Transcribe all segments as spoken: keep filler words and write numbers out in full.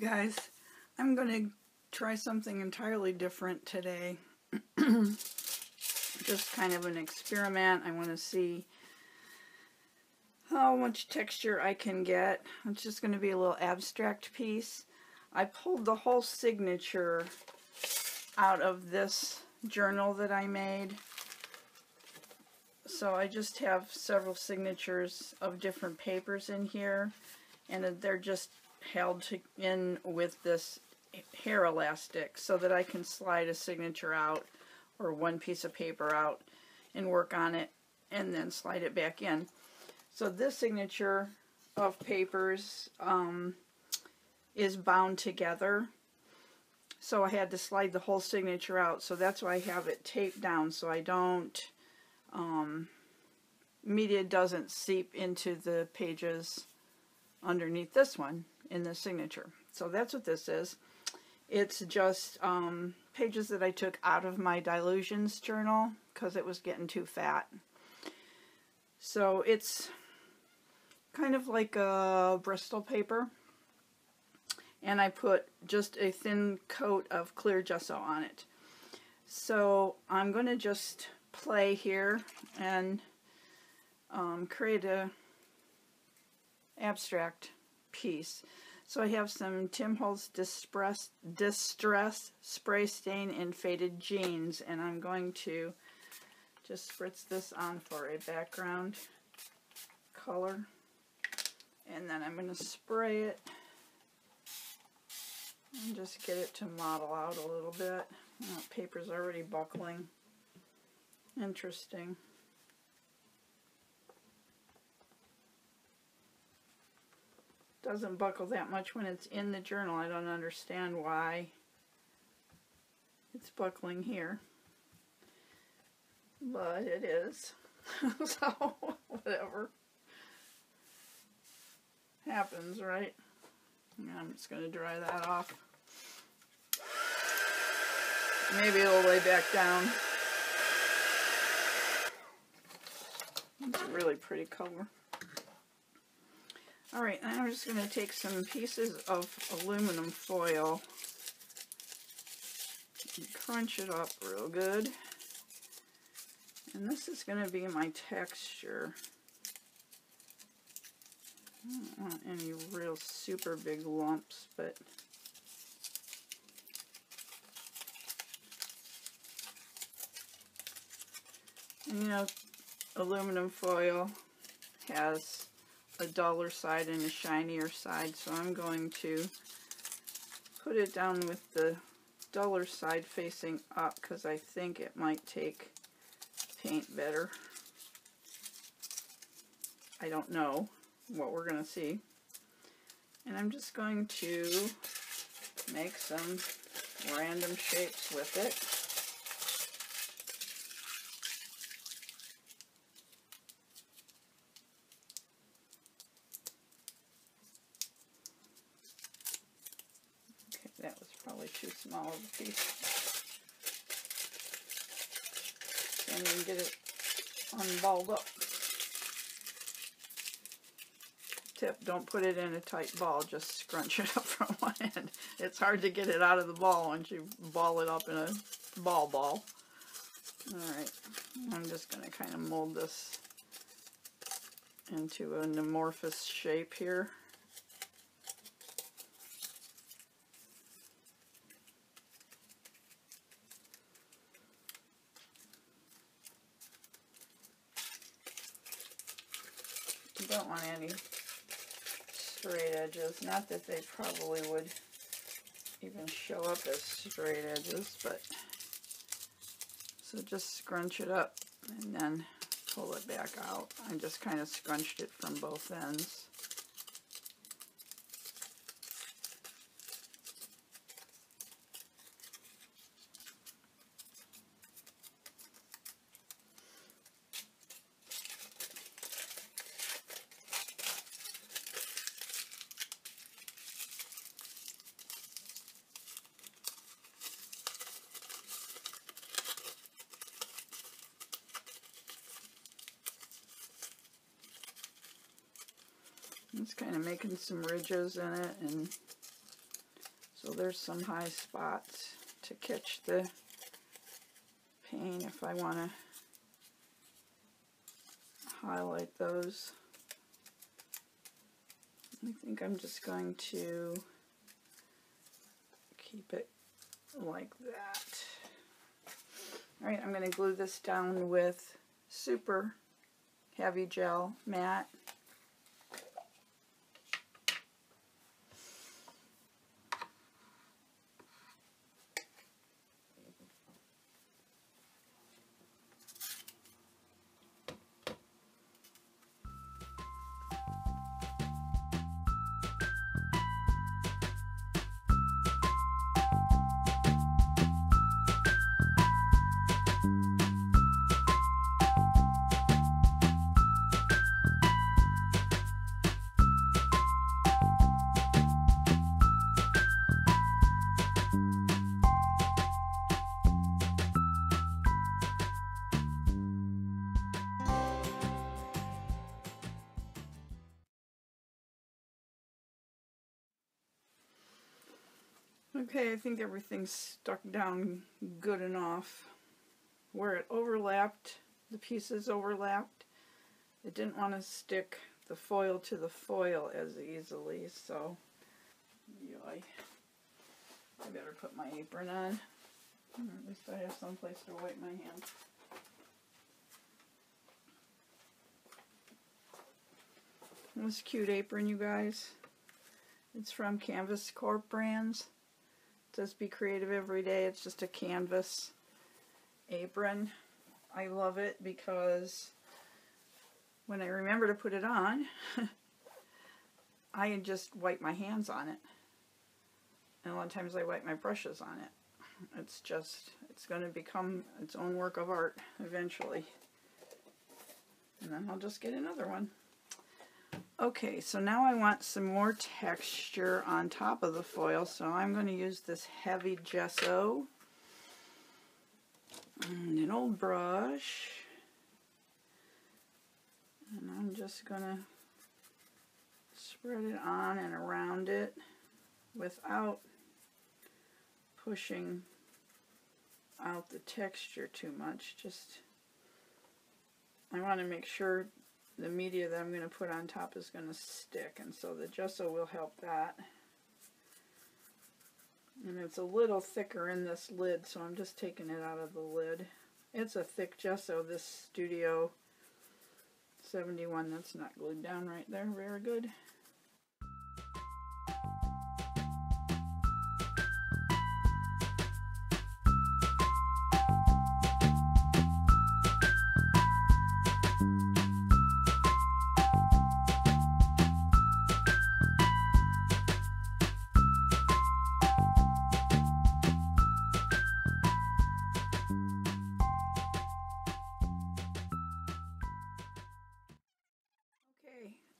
you guys. I'm going to try something entirely different today. Just kind of an experiment. I want to see how much texture I can get. It's just going to be a little abstract piece. I pulled the whole signature out of this journal that I made. So I just have several signatures of different papers in here, and they're just held in with this hair elastic so that I can slide a signature out or one piece of paper out and work on it and then slide it back in. So this signature of papers um, is bound together, so I had to slide the whole signature out, so that's why I have it taped down so I don't um, media doesn't seep into the pages underneath this one in the signature. So that's what this is. It's just um, pages that I took out of my Dilutions journal because it was getting too fat. So it's kind of like a Bristol paper, and I put just a thin coat of clear gesso on it. So I'm going to just play here and um, create a abstract piece. So I have some Tim Holtz Distress, Distress Spray Stain in Faded Jeans, and I'm going to just spritz this on for a background color, and then I'm going to spray it and just get it to model out a little bit. Oh, paper's already buckling. Interesting. Doesn't buckle that much when it's in the journal. I don't understand why it's buckling here, but it is. So whatever happens, right? I'm just going to dry that off. Maybe it'll lay back down. It's a really pretty color. Alright, I'm just going to take some pieces of aluminum foil and crunch it up real good. And this is going to be my texture. I don't want any real super big lumps, but and, you know, aluminum foil has a duller side and a shinier side, so I'm going to put it down with the duller side facing up because I think it might take paint better. I don't know what we're going to see. And I'm just going to make some random shapes with it. Too small of a piece. And then get it unballed up. Tip, don't put it in a tight ball, just scrunch it up from one end. It's hard to get it out of the ball once you ball it up in a ball ball. Alright, I'm just going to kind of mold this into an amorphous shape here. Don't want any straight edges. Not that they probably would even show up as straight edges, but so just scrunch it up and then pull it back out. I just kind of scrunched it from both ends. It's kind of making some ridges in it and So there's some high spots to catch the paint if I want to highlight those. I think I'm just going to keep it like that. All right, I'm going to glue this down with super heavy gel matte. Okay, I think everything's stuck down good enough. Where it overlapped, the pieces overlapped, it didn't want to stick the foil to the foil as easily, so yoy. I better put my apron on, or at least I have someplace to wipe my hands. This cute apron, you guys. It's from Canvas Corp Brands. Says be creative every day. It's just a canvas apron. I love it because when I remember to put it on, I just wipe my hands on it. And a lot of times I wipe my brushes on it. It's just, it's going to become its own work of art eventually. And then I'll just get another one. Okay, so now I want some more texture on top of the foil, so I'm going to use this heavy gesso and an old brush, and I'm just going to spread it on and around it without pushing out the texture too much. Just, I want to make sure the media that I'm going to put on top is going to stick, and so the gesso will help that. And it's a little thicker in this lid, so I'm just taking it out of the lid. It's a thick gesso, this Studio seventy-one, that's not glued down right there. Very good.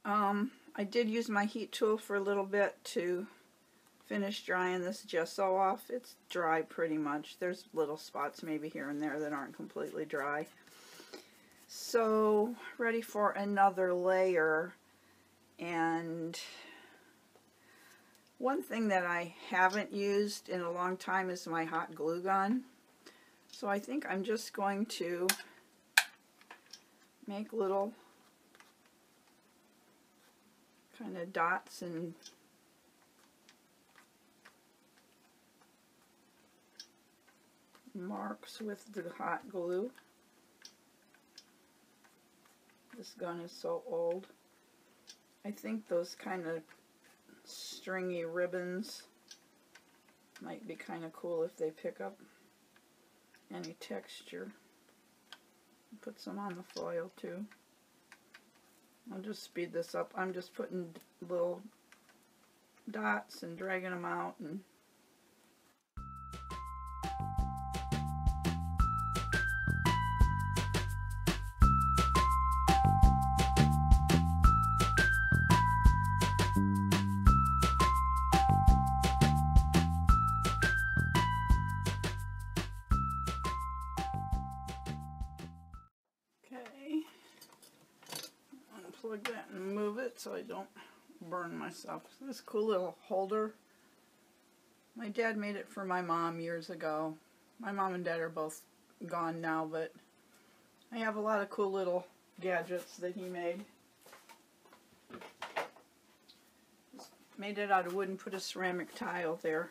Um, I did use my heat tool for a little bit to finish drying this gesso off. It's dry pretty much. There's little spots maybe here and there that aren't completely dry. So, ready for another layer. And one thing that I haven't used in a long time is my hot glue gun. So I think I'm just going to make little kind of dots and marks with the hot glue. This gun is so old. I think those kind of stringy ribbons might be kind of cool if they pick up any texture. Put some on the foil too. I'll just speed this up. I'm just putting little dots and dragging them out. And like that and move it so I don't burn myself. This cool little holder My dad made it for my mom years ago. My mom and dad are both gone now, but I have a lot of cool little gadgets that he made. Just made it out of wood and put a ceramic tile there.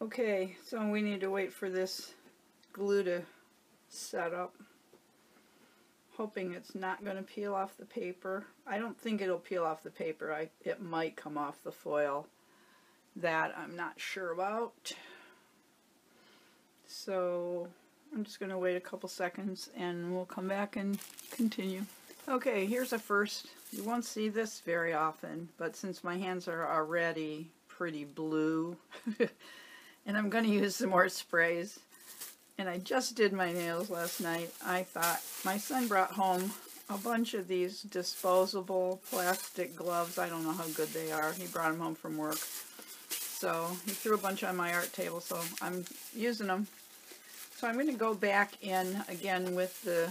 Okay, so we need to wait for this glue to set up. Hoping it's not going to peel off the paper. I don't think it'll peel off the paper. I, it might come off the foil. That I'm not sure about. So I'm just going to wait a couple seconds and we'll come back and continue. Okay, here's a first. You won't see this very often, but since my hands are already pretty blue and I'm going to use some more sprays, and I just did my nails last night. I thought, my son brought home a bunch of these disposable plastic gloves. I don't know how good they are. He brought them home from work. So he threw a bunch on my art table, so I'm using them. So I'm going to go back in again with the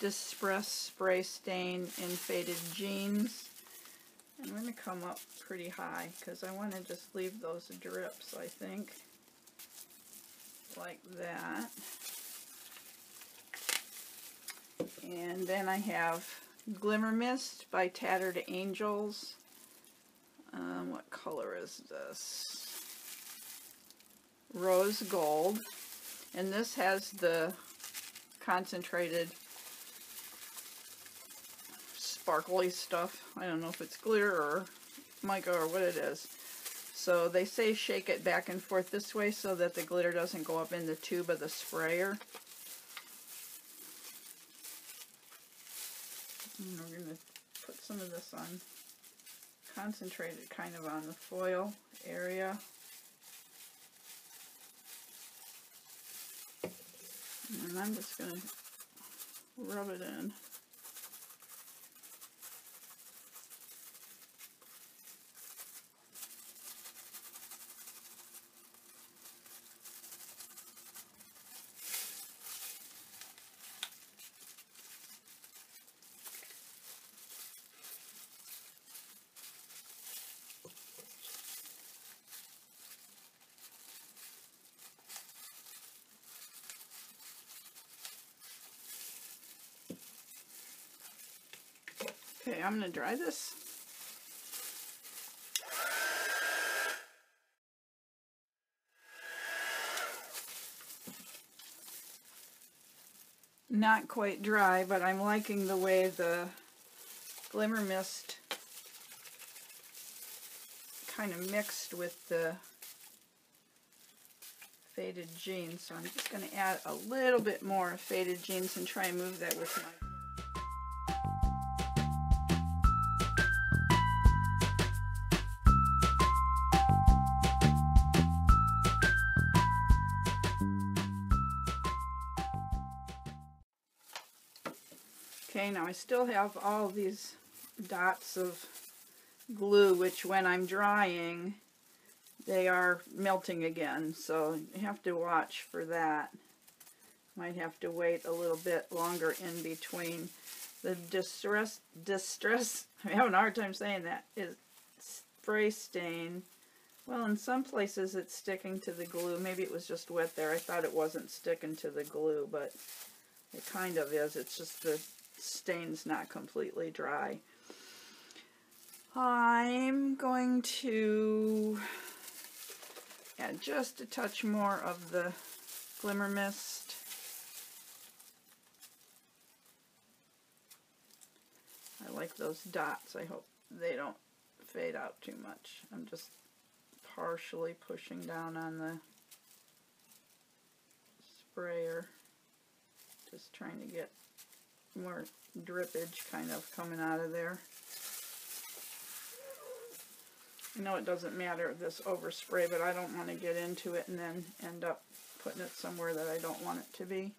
Distress Spray Stain in Faded Jeans. I'm going to come up pretty high because I want to just leave those drips, I think. Like that. And then I have Glimmer Mist by Tattered Angels. Um, what color is this? Rose Gold. And this has the concentrated sparkly stuff. I don't know if it's glitter or mica or what it is. So they say shake it back and forth this way so that the glitter doesn't go up in the tube of the sprayer. And we're going to put some of this on, concentrated kind of on the foil area. And I'm just going to rub it in. Okay, I'm going to dry this. Not quite dry, but I'm liking the way the Glimmer Mist kind of mixed with the Faded Jeans. So I'm just going to add a little bit more Faded Jeans and try and move that with my... Now I still have all these dots of glue, which when I'm drying they are melting again, so you have to watch for that. Might have to wait a little bit longer in between. The distress distress I'm having a hard time saying that is spray stain. Well, in some places it's sticking to the glue. Maybe it was just wet there. I thought it wasn't sticking to the glue, but it kind of is. It's just the stain's not completely dry. I'm going to add just a touch more of the Glimmer Mist. I like those dots. I hope they don't fade out too much. I'm just partially pushing down on the sprayer, just trying to get more drippage kind of coming out of there. I know it doesn't matter this overspray, but I don't want to get into it and then end up putting it somewhere that I don't want it to be.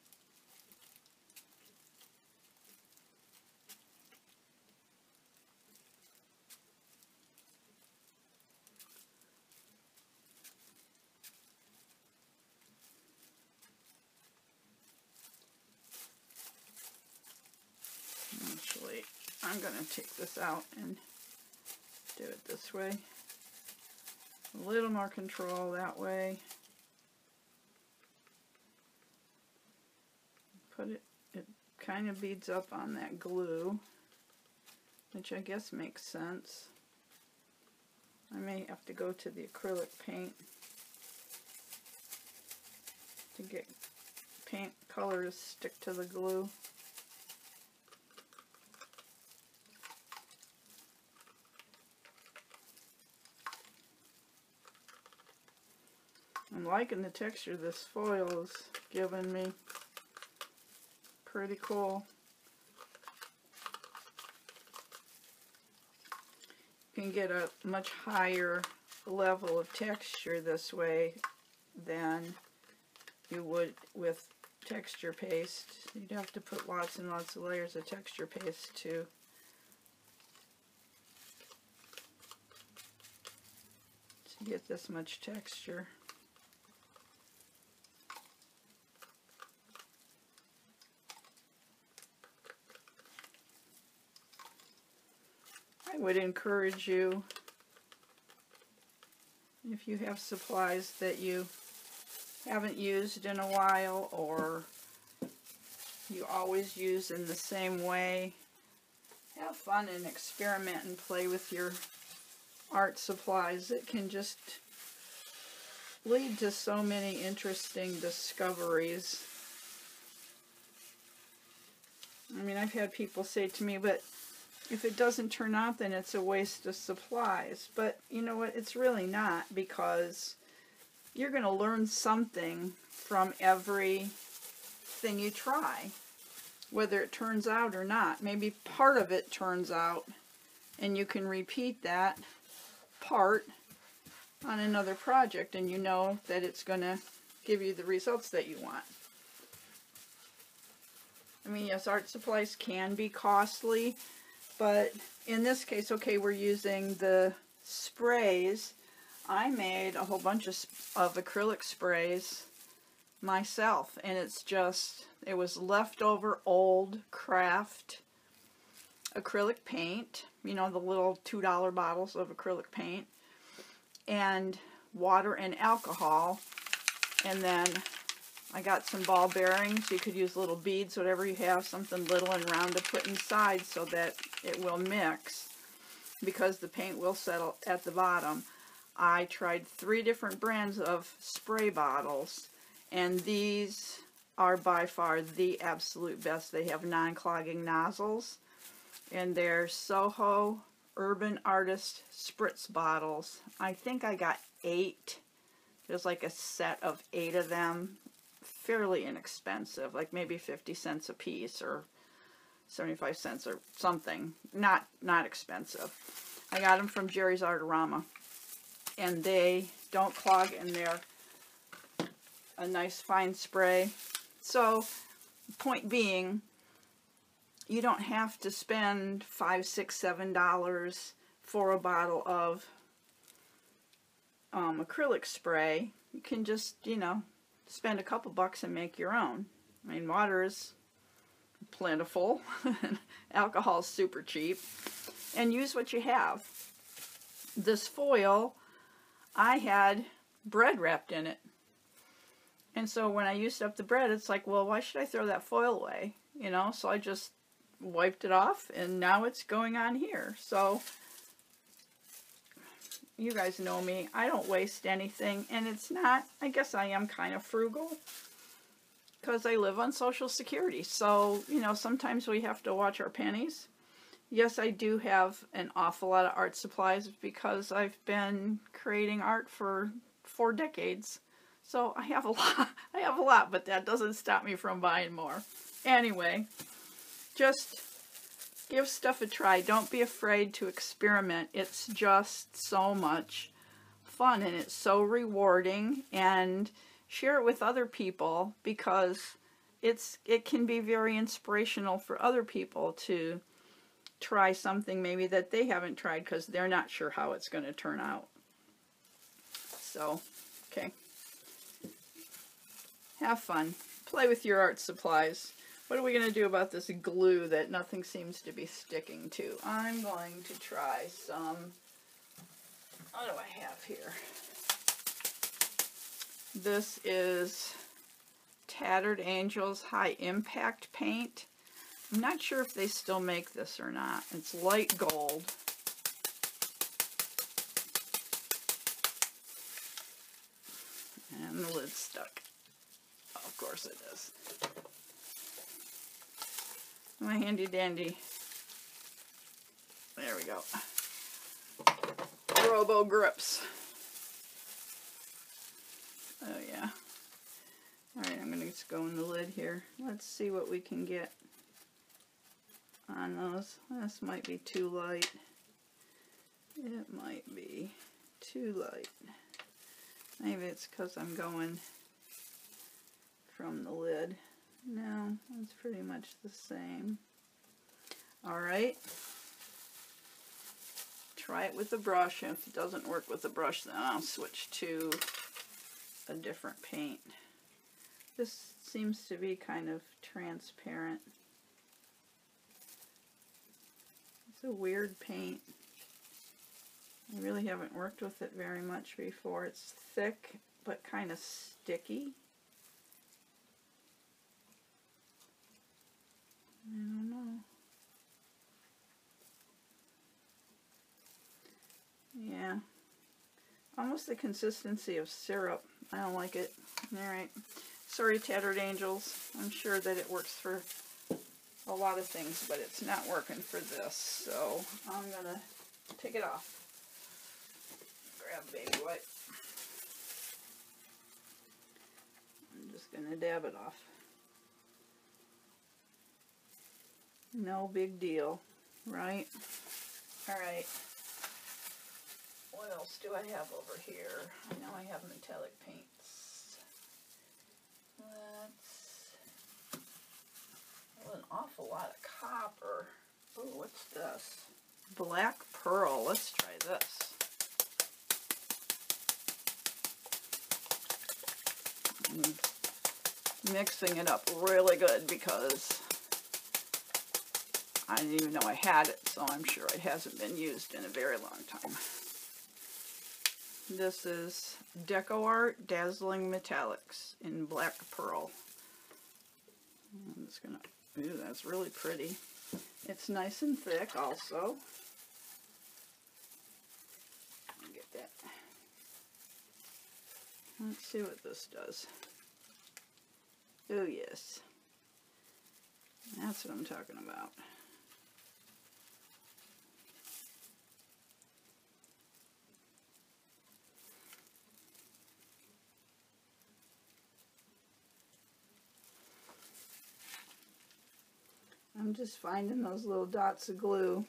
Take this out and do it this way. A little more control that way. Put it, it kind of beads up on that glue, which I guess makes sense. I may have to go to the acrylic paint to get paint colors stick to the glue. I'm liking the texture this foil is giving me. Pretty cool. You can get a much higher level of texture this way than you would with texture paste. You'd have to put lots and lots of layers of texture paste to to get this much texture. I would encourage you, if you have supplies that you haven't used in a while or you always use in the same way, have fun and experiment and play with your art supplies. It can just lead to so many interesting discoveries. I mean, I've had people say to me, but if it doesn't turn out, then it's a waste of supplies. But you know what? It's really not, because you're going to learn something from every thing you try, whether it turns out or not. Maybe part of it turns out, and you can repeat that part on another project, and you know that it's going to give you the results that you want. I mean, yes, art supplies can be costly. But in this case, okay, we're using the sprays. I made a whole bunch of, of acrylic sprays myself, and it's just, it was leftover old craft acrylic paint, you know, the little two dollar bottles of acrylic paint, and water and alcohol. And then I got some ball bearings. You could use little beads, whatever you have, something little and round to put inside so that it will mix, because the paint will settle at the bottom. I tried three different brands of spray bottles, and these are by far the absolute best. They have non-clogging nozzles, and they're Soho Urban Artist Spritz bottles. I think I got eight. There's like a set of eight of them. Fairly inexpensive, like maybe fifty cents a piece or seventy-five cents or something. Not not expensive. I got them from Jerry's Artarama, and they don't clog, and they're a nice fine spray. So, point being, you don't have to spend five, six, seven dollars for a bottle of um, acrylic spray. You can just, you know, spend a couple bucks and make your own. I mean, water is plentiful, alcohol is super cheap, and use what you have. This foil, I had bread wrapped in it, and so when I used up the bread, it's like, well, why should I throw that foil away? You know, so I just wiped it off, and now it's going on here. So you guys know me, I don't waste anything, and it's not, I guess I am kind of frugal, because I live on Social Security, so, you know, sometimes we have to watch our pennies. Yes, I do have an awful lot of art supplies, because I've been creating art for four decades, so I have a lot, I have a lot, but that doesn't stop me from buying more. Anyway, just give stuff a try. Don't be afraid to experiment. It's just so much fun, and it's so rewarding. And share it with other people, because it's it can be very inspirational for other people to try something maybe that they haven't tried, because they're not sure how it's going to turn out. So, okay. Have fun. Play with your art supplies. What are we going to do about this glue that nothing seems to be sticking to? I'm going to try some, what do I have here? This is Tattered Angels High Impact Paint. I'm not sure if they still make this or not. It's light gold. And the lid's stuck. Of course it is. My handy dandy. There we go. Robo grips. Oh yeah. Alright, I'm going to just go in the lid here. Let's see what we can get on those. This might be too light. It might be too light. Maybe it's because I'm going from the lid. No, it's pretty much the same. Alright. Try it with the brush. If it doesn't work with the brush, then I'll switch to a different paint. This seems to be kind of transparent. It's a weird paint. I really haven't worked with it very much before. It's thick, but kind of sticky. I don't know. Yeah. Almost the consistency of syrup. I don't like it. Alright. Sorry, Tattered Angels. I'm sure that it works for a lot of things, but it's not working for this. So I'm going to take it off. Grab a baby wipe. I'm just going to dab it off. No big deal, right? Alright. What else do I have over here? I know I have metallic paints. That's, that's an awful lot of copper. Oh, what's this? Black pearl. Let's try this. I'm mixing it up really good because I didn't even know I had it, so I'm sure it hasn't been used in a very long time. This is DecoArt Dazzling Metallics in Black Pearl. I'm just gonna, ooh, that's really pretty. It's nice and thick also. I'll get that. Let's see what this does. Oh yes. That's what I'm talking about. I'm just finding those little dots of glue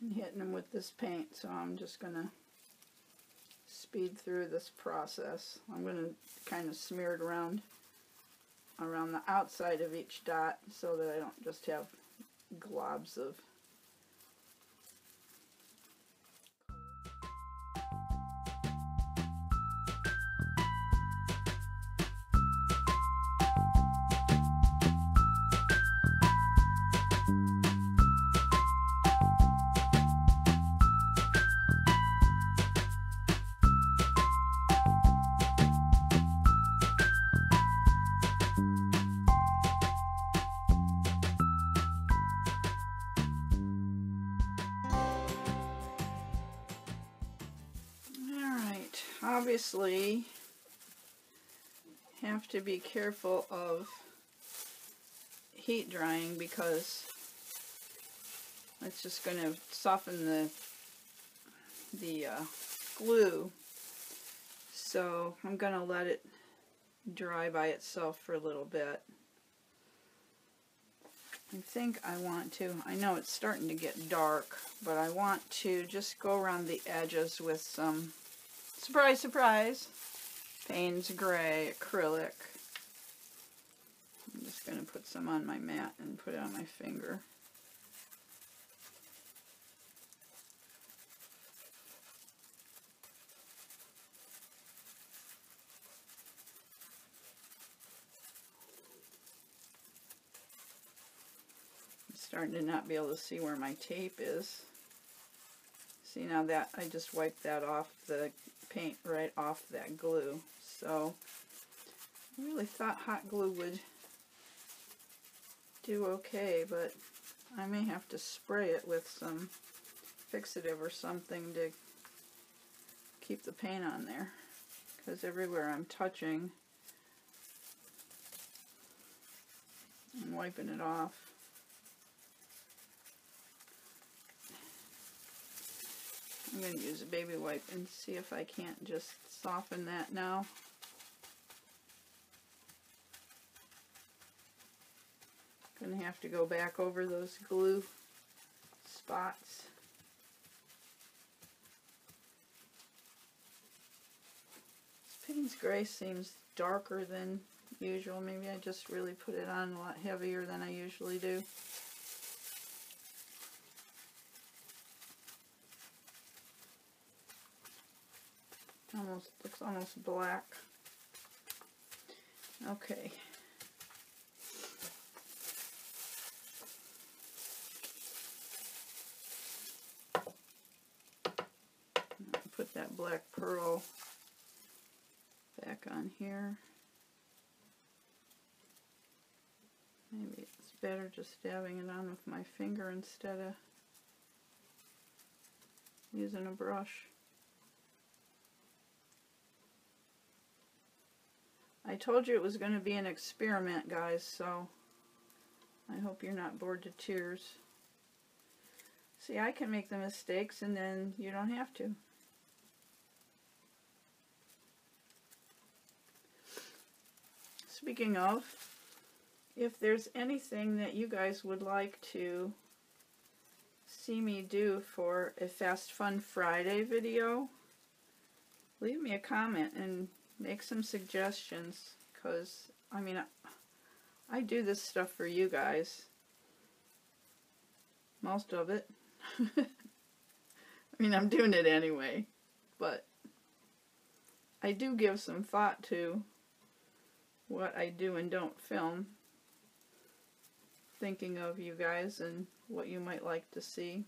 and hitting them with this paint, so I'm just going to speed through this process. I'm going to kind of smear it around around the outside of each dot so that I don't just have globs of. Obviously, have to be careful of heat drying because it's just going to soften the the uh, glue. So I'm going to let it dry by itself for a little bit. I think I want to. I know it's starting to get dark, but I want to just go around the edges with some. Surprise, surprise. Payne's Gray acrylic. I'm just going to put some on my mat and put it on my finger. I'm starting to not be able to see where my tape is. See, now that I just wiped that off the paint, right off that glue. So I really thought hot glue would do okay, but I may have to spray it with some fixative or something to keep the paint on there, because everywhere I'm touching and wiping it off. I'm going to use a baby wipe and see if I can't just soften that now. Going to have to go back over those glue spots. Payne's Gray seems darker than usual. Maybe I just really put it on a lot heavier than I usually do. Almost looks almost black. Okay. I'll put that black pearl back on here. Maybe it's better just dabbing it on with my finger instead of using a brush. I told you it was going to be an experiment, guys, so I hope you're not bored to tears. See, I can make the mistakes and then you don't have to. Speaking of, if there's anything that you guys would like to see me do for a Fast Fun Friday video, leave me a comment and make some suggestions, because, I mean, I, I do this stuff for you guys. Most of it. I mean, I'm doing it anyway, but I do give some thought to what I do and don't film, thinking of you guys and what you might like to see.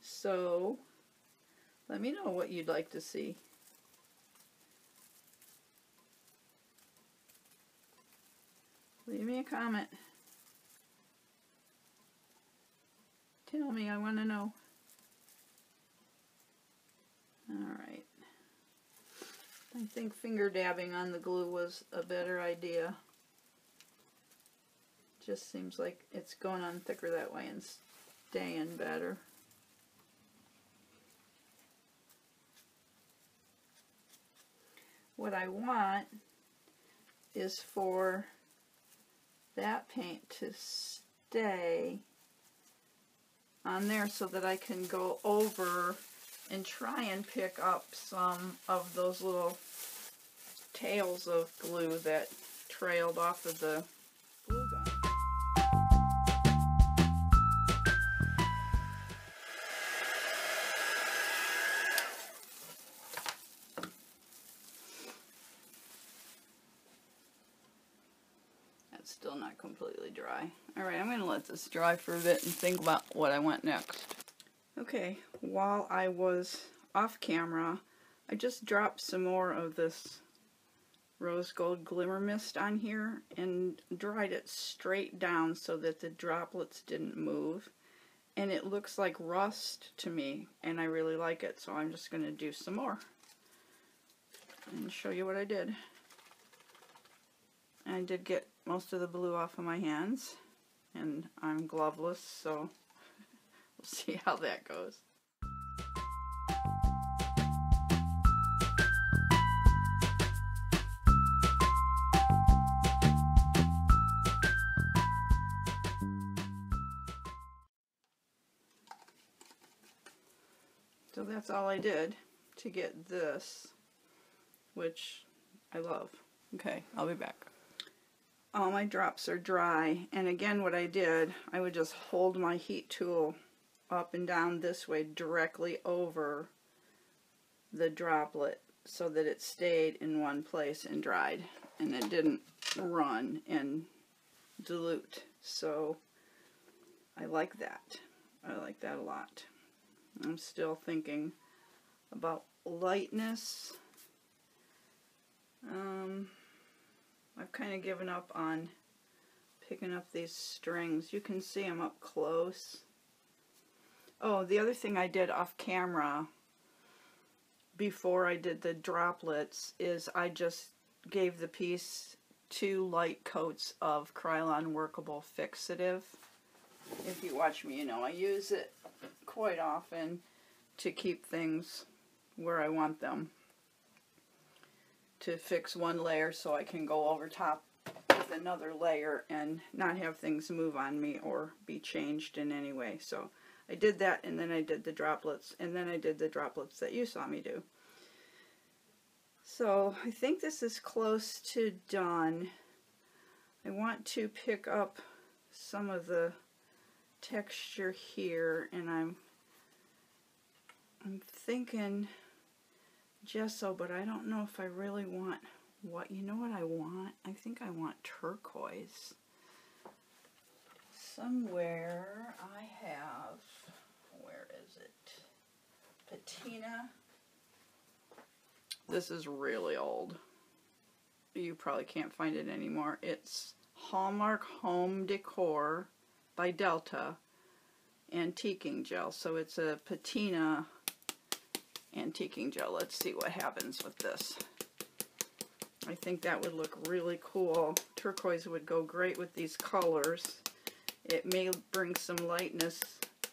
So let me know what you'd like to see. Leave me a comment. Tell me, I want to know. Alright. I think finger dabbing on the glue was a better idea. Just seems like it's going on thicker that way and staying better. What I want is for that paint to stay on there so that I can go over and try and pick up some of those little tails of glue that trailed off of the glue gun. That's still not completely dry. Alright, I'm going to let this dry for a bit and think about what I want next. Okay, while I was off camera, I just dropped some more of this rose gold glimmer mist on here and dried it straight down so that the droplets didn't move. And it looks like rust to me, and I really like it, so I'm just going to do some more and show you what I did. I did get most of the blue off of my hands, and I'm gloveless, so we'll see how that goes. So that's all I did to get this, which I love. Okay, I'll be back. All my drops are dry, and again what I did, I would just hold my heat tool up and down this way directly over the droplet so that it stayed in one place and dried and it didn't run and dilute. So I like that. like that a lot. I'm still thinking about lightness. Um, I've kind of given up on picking up these strings. You can see them up close. Oh, the other thing I did off camera before I did the droplets is I just gave the piece two light coats of Krylon Workable Fixative. If you watch me, you know I use it quite often to keep things where I want them. To fix one layer so I can go over top with another layer and not have things move on me or be changed in any way. So I did that, and then I did the droplets, and then I did the droplets that you saw me do. So I think this is close to done. I want to pick up some of the texture here, and I'm I'm thinking gesso, but I don't know if I really want what you know what I want? I think I want turquoise. Somewhere I have, where is it? Patina. This is really old. You probably can't find it anymore. It's Hallmark Home Decor by Delta antiquing gel. So it's a patina antiquing gel. Let's see what happens with this. I think that would look really cool. Turquoise would go great with these colors. It may bring some lightness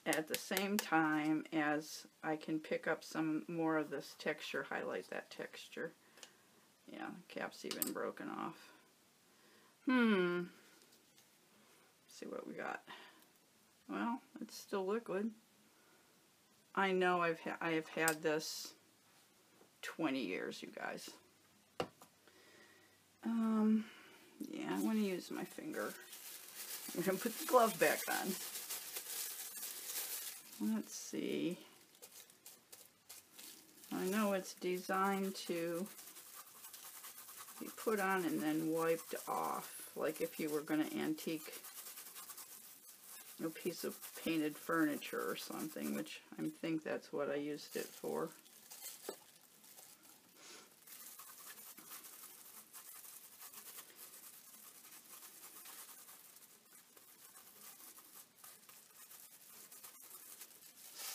at the same time as I can pick up some more of this texture, highlight that texture. Yeah, the cap's even broken off. Hmm. Let's see what we got. Well, it's still liquid. I know I've ha I have had this twenty years, you guys. Um, yeah, I want to use my finger. I'm going to put the glove back on. Let's see. I know it's designed to be put on and then wiped off, like if you were going to antique a piece of painted furniture or something, which I think that's what I used it for.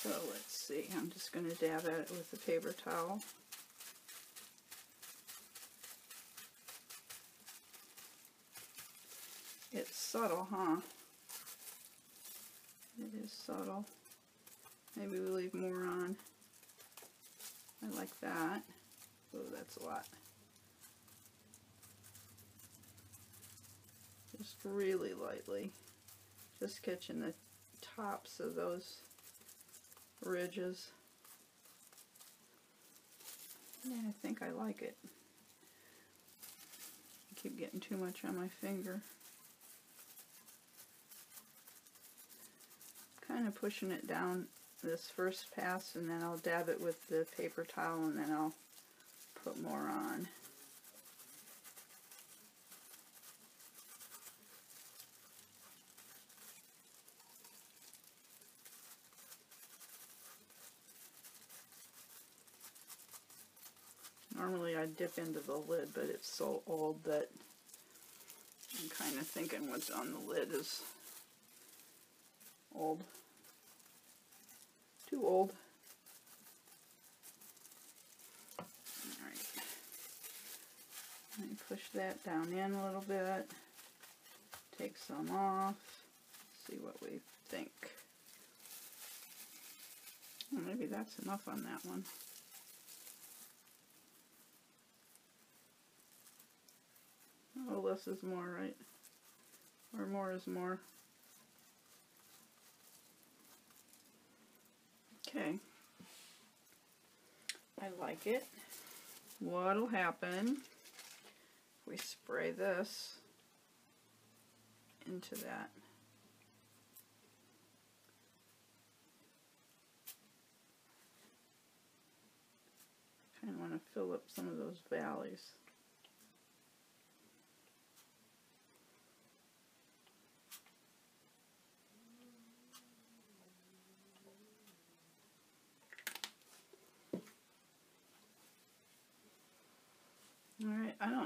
So let's see, I'm just going to dab at it with a paper towel. It's subtle, huh? It is subtle. Maybe we leave more on. I like that. Oh, that's a lot. Just really lightly. Just catching the tops of those ridges. Yeah, I think I like it. I keep getting too much on my finger. Kind of pushing it down this first pass, and then I'll dab it with the paper towel, and then I'll put more on. Normally I dip into the lid, but it's so old that I'm kind of thinking what's on the lid is old. Too old. Alright. Let me push that down in a little bit. Take some off. See what we think. Well, maybe that's enough on that one. Oh, less is more, right? Or more is more. Okay, I like it. What'll happen if we spray this into that? I kind of want to fill up some of those valleys.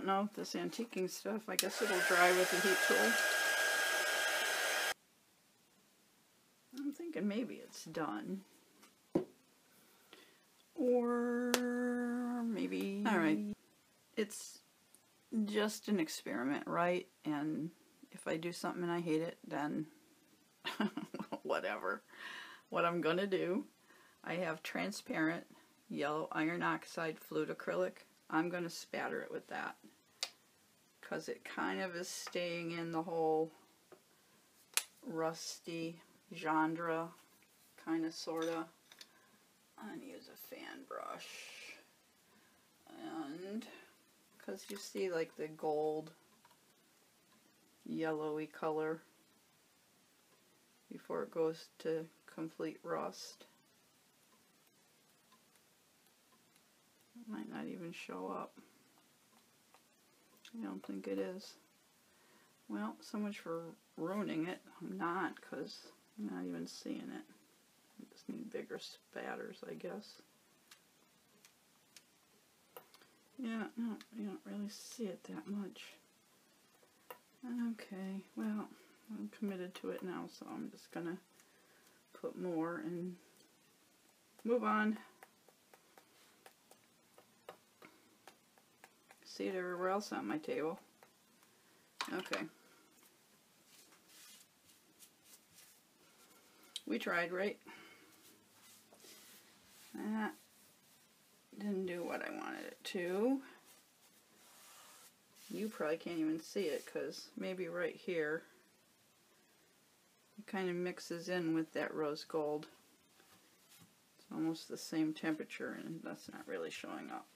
don't know, this antiquing stuff, I guess it'll dry with a heat tool. I'm thinking maybe it's done. Or maybe, all right, it's just an experiment, right? And if I do something and I hate it, then whatever. What I'm gonna do, I have transparent yellow iron oxide flute acrylic. I'm gonna spatter it with that because it kind of is staying in the whole rusty genre, kind of, sorta. I'm gonna use a fan brush, and because you see like the gold yellowy color before it goes to complete rust. It might not even show up. I don't think it is. Well, so much for ruining it. I'm not, because I'm not even seeing it. I just need bigger spatters, I guess. Yeah, no, you don't really see it that much. Okay, well, I'm committed to it now, so I'm just gonna put more and move on. See it everywhere else on my table. Okay. We tried, right? That didn't do what I wanted it to. You probably can't even see it because maybe right here it kind of mixes in with that rose gold. It's almost the same temperature and that's not really showing up.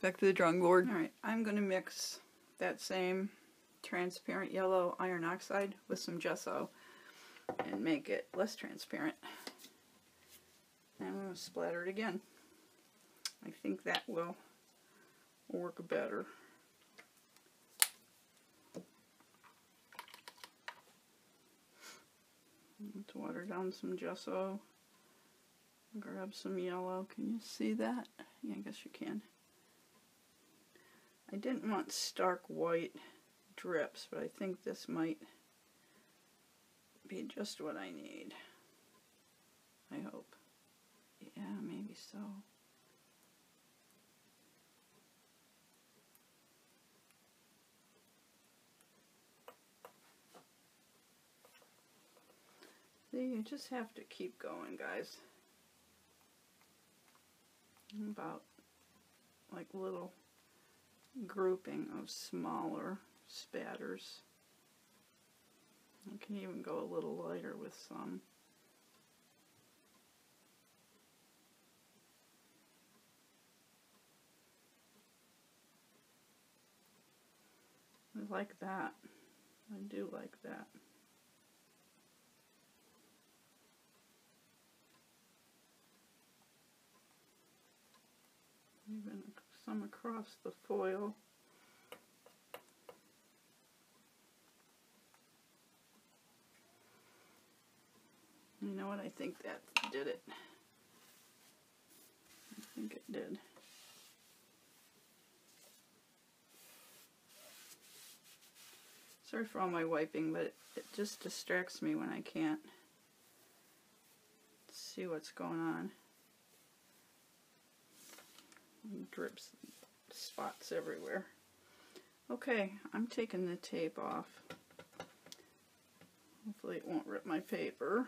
Back to the drawing board. Alright, I'm going to mix that same transparent yellow iron oxide with some gesso and make it less transparent. And I'm going to splatter it again. I think that will work better. Let's water down some gesso. Grab some yellow. Can you see that? Yeah, I guess you can. I didn't want stark white drips, but I think this might be just what I need. I hope. Yeah, maybe so. See, you just have to keep going, guys. About like little grouping of smaller spatters. I can even go a little lighter with some. I like that. I do like that. Even some across the foil. You know what? I think that did it. I think it did. Sorry for all my wiping, but it, it just distracts me when I can't see what's going on. Drips, spots everywhere. Okay, I'm taking the tape off. Hopefully it won't rip my paper.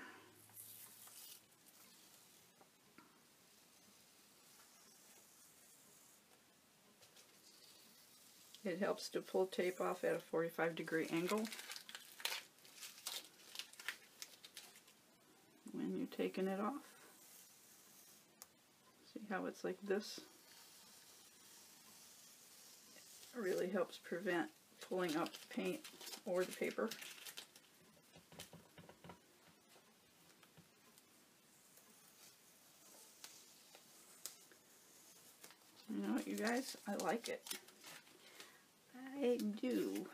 It helps to pull tape off at a forty-five degree angle when you're taking it off. See how it's like this? Really helps prevent pulling up the paint or the paper. You know what, you guys? I like it. I do.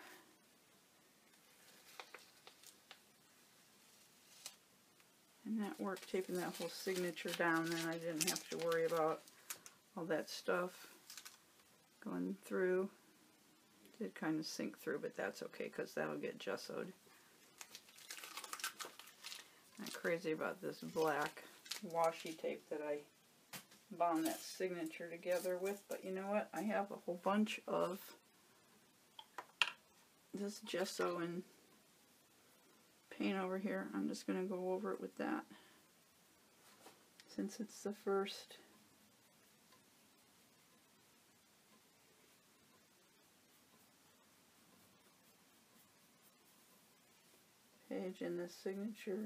And that worked taping that whole signature down, and I didn't have to worry about all that stuff going through. It did kind of sink through, but that's okay because that'll get gessoed. Not crazy about this black washi tape that I bound that signature together with, but you know what? I have a whole bunch of this gesso and paint over here. I'm just going to go over it with that since it's the first. Page in this signature.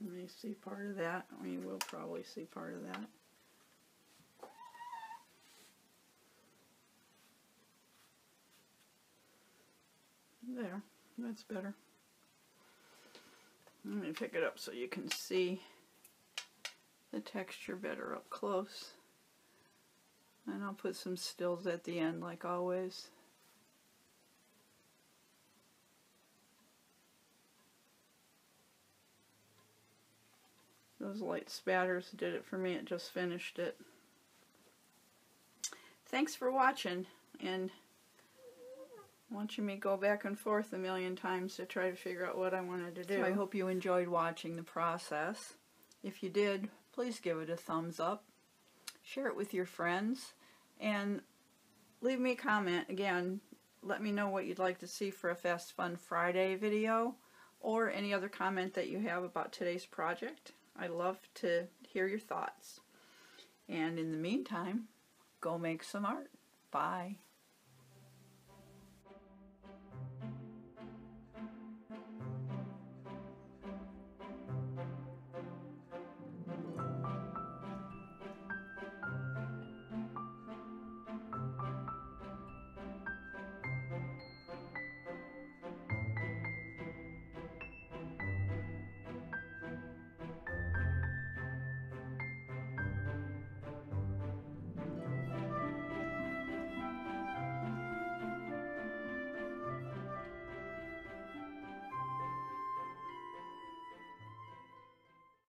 You may see part of that. We will probably see part of that. There, that's better. Let me pick it up so you can see the texture better up close. And I'll put some stills at the end like always. Those light spatters did it for me. It just finished it. Thanks for watching, and watching me go back and forth a million times to try to figure out what I wanted to do. So I hope you enjoyed watching the process. If you did, please give it a thumbs up, share it with your friends, and leave me a comment. Again, let me know what you'd like to see for a Fast Fun Friday video, or any other comment that you have about today's project. I love to hear your thoughts. And in the meantime, go make some art. Bye.